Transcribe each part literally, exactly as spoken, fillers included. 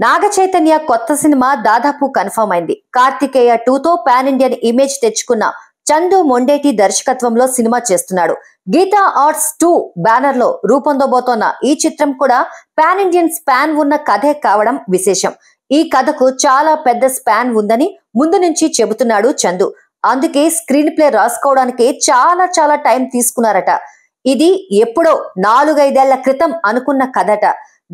Naga Chaitanya kotta cinema dadapu confirm ayindi. Kartikeya two tho pan Indian image techukuna Chandoo Mondeti darshakatvamlo cinema chestunnadu. Geetha Arts two banner lo rupondobotona ee chitram kuda pan Indian span unna kathe kavadam vishesham. Ee kathaku chala pedda span undani mundu nunchi chebutunnadu Chandu. Anduke screenplay raskovadaniki chala chala time తీసుకున్నారట. ఇది ఎప్పుడో నాలుగైదేళ్ల క్రితం అనుకున్న కథట.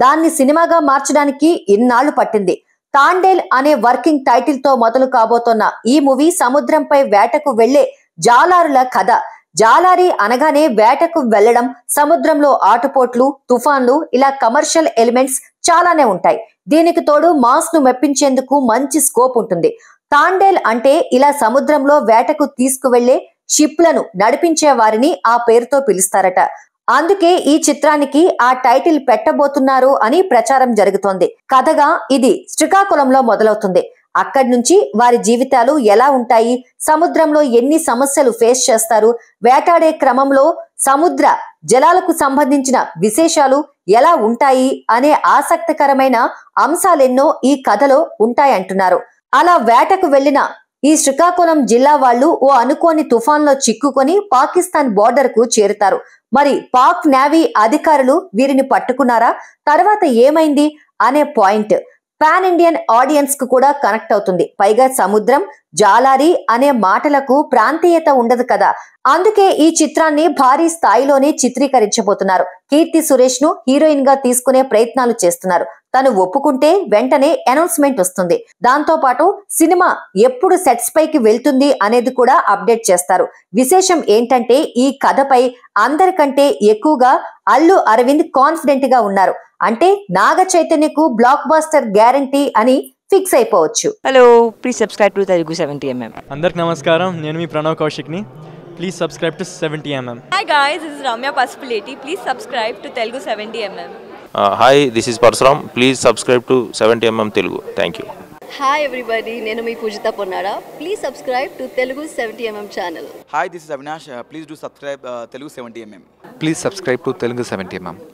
దాన్ని సినిమాగా మార్చడానికి ఇన్నాళ్ళు పట్టింది. తాండేల్ అనే వర్కింగ్ టైటిల్ తో మొదలు కాబోతున్న ఈ మూవీ సముద్రంపై వేటకు వెళ్ళే జాలారుల కథ. జాలారి అనగానే వేటకు వెళ్ళడం, సముద్రంలో ఆటుపోట్లు, తుఫాన్లు ఇలా కమర్షియల్ ఎలిమెంట్స్ చాలానే ఉంటాయి. దీనికి తోడు మాస్ ను మెప్పించేందుకు మంచి స్కోప్ ఉంటుంది. తాండేల్ అంటే ఇలా సముద్రంలో వేటకు తీసుకువెళ్లే షిప్లను నడిపించే వారిని ఆ పేరుతో పిలుస్తారట. అందుకే ఈ చిత్రానికి ఆ టైటిల్ పెట్టబోతున్నారు అని ప్రచారం జరుగుతోంది. కథగా ఇది శ్రీకాకుళంలో మొదలవుతుంది. అక్కడి నుంచి వారి జీవితాలు ఎలా ఉంటాయి, సముద్రంలో ఎన్ని సమస్యలు ఫేస్ చేస్తారు, వేటాడే క్రమంలో సముద్ర జలాలకు సంబంధించిన విశేషాలు ఎలా ఉంటాయి అనే ఆసక్తికరమైన అంశాలెన్నో ఈ కథలో ఉంటాయంటున్నారు. అలా వేటకు వెళ్లిన ఈ శ్రీకాకుళం జిల్లా వాళ్ళు ఓ అనుకోని తుఫాన్లో చిక్కుకొని పాకిస్తాన్ బోర్డర్ కు చేరుతారు. మరి పాక్ నేవీ అధికారులు వీరిని పట్టుకున్నారా, తర్వాత ఏమైంది అనే పాయింట్ పాన్ ఇండియన్ ఆడియన్స్ కు కూడా కనెక్ట్ అవుతుంది. పైగా సముద్రం, జాలారి అనే మాటలకు ప్రాంతీయత ఉండదు కదా. అందుకే ఈ చిత్రాన్ని భారీ స్థాయిలోనే చిత్రీకరించబోతున్నారు. కీర్తి సురేష్ ను హీరోయిన్ గా తీసుకునే ప్రయత్నాలు చేస్తున్నారు. తను ఒప్పుకుంటే వెంటనే అనౌన్స్మెంట్ వస్తుంది. దాంతో పాటు సినిమా ఎప్పుడు సెట్స్ పైకి వెళ్తుంది అనేది కూడా అప్డేట్ చేస్తారు. విశేషం ఏంటంటే ఈ కథపై అందరికంటే ఎక్కువగా అల్లు అరవింద్ కాన్ఫిడెంట్ గా ఉన్నారు. అంటే నాగ చైతన్యకు బ్లాక్ బాస్టర్ గ్యారంటీ అని ఫిక్స్ అయిపోవచ్చు. Hello, please subscribe to Telugu seventy MM. అందరికీ నమస్కారం, నేను మీ ప్రణవ్ కౌశిక్ ని. Please subscribe to seventy mm. Hi guys, this is Ramya Pasupuleti. Please subscribe to Telugu seventy mm. Uh, hi, this is Parshram. Please subscribe to seventy mm Telugu. Thank you. Hi everybody, nenu mi Poojitha Ponnada. Please subscribe to Telugu seventy mm channel. Hi, this is Avinash. Uh, please do subscribe uh, Telugu seventy mm. Please subscribe to Telugu seventy mm.